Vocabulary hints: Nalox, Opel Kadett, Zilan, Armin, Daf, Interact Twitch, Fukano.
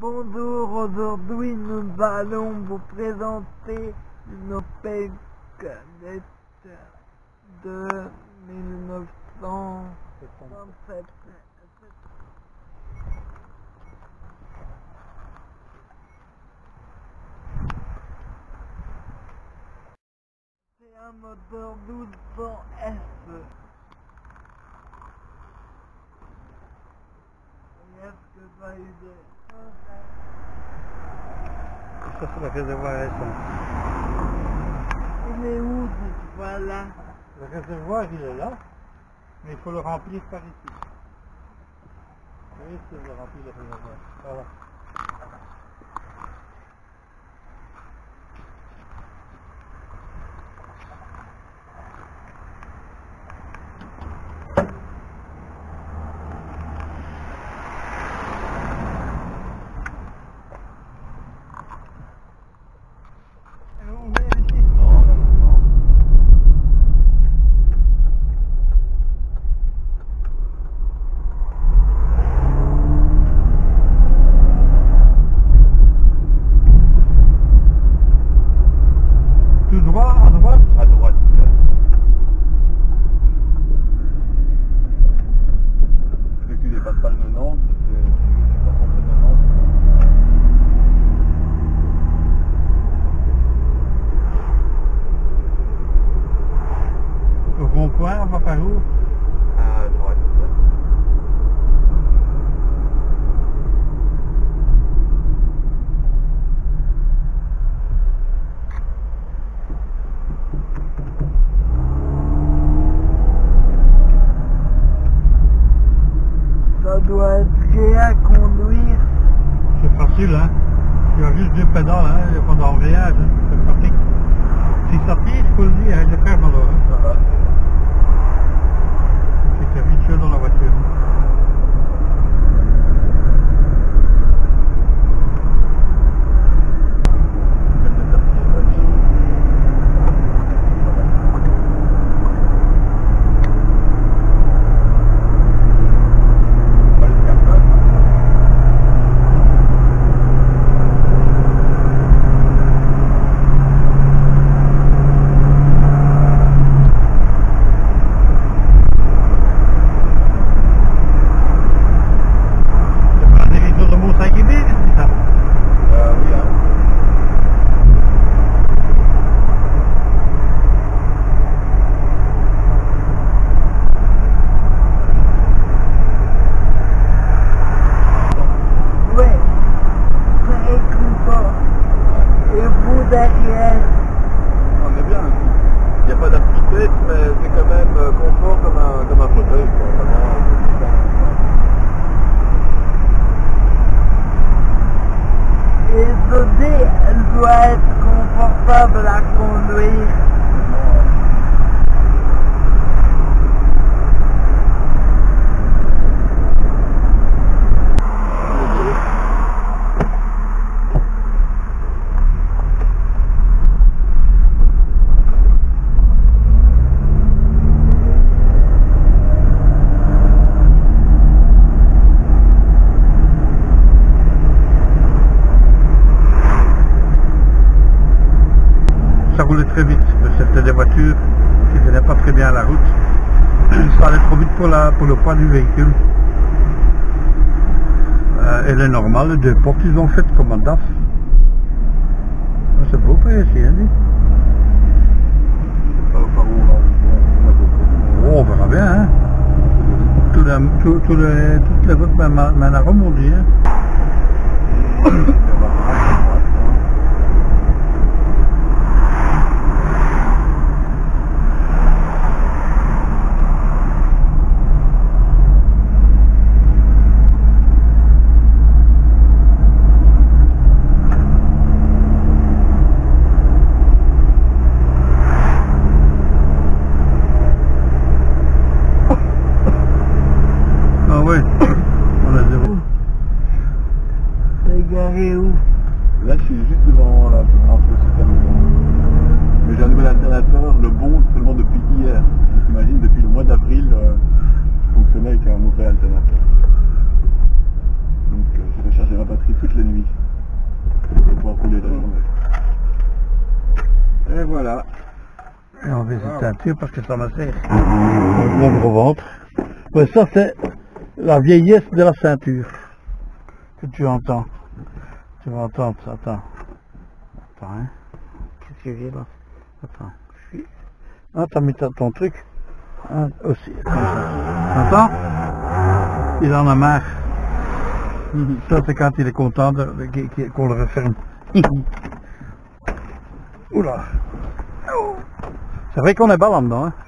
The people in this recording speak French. Bonjour, aujourd'hui nous allons vous présenter une Opel Kadett de 1967. C'est un moteur 1200F. Il est où cette voie-là? Le réservoir il est là, mais il faut le remplir par ici. Oui, c'est de remplir le réservoir. Voilà. Rond-point, on va par où? À droite. Ça doit être gay à conduire. C'est facile, hein? Il y a juste deux pédales, hein? Il n'y a pas d'enrayage, hein? C'est pratique. Si ça tire, il faut le dire, hein? Je ferme alors, hein? Ça va. Dans la voiture. Très vite, c'était des voitures qui ne tenaient pas très bien à la route. Ça allait trop vite pour le poids du véhicule. Elle est normale, les deux portes ils ont fait comme un Daf. C'est beau pour essayer, hein, oh, on verra bien, hein. Toutes les votes m'en a remonté, hein. Là je suis juste devant la super maison. Mais j'ai un nouvel alternateur, le bon seulement depuis hier. Donc t'imagines, depuis le mois d'avril, je fonctionnais avec un mauvais alternateur. Donc j'ai rechargé ma batterie toutes les nuits. voilà. Et on va se teinter parce que ça m'assèche. Le gros ventre. Ouais, ça c'est la vieillesse de la ceinture que tu entends. Tu vas entendre ça, attends. Attends, hein. Qu'est-ce que j'ai là? Attends. Ah, t'as mis ton truc. Ah, aussi, comme ça. T'entends? Il en a marre. Ça c'est quand il est content qu'on le referme. Oula. C'est vrai qu'on est bas là-dedans, hein.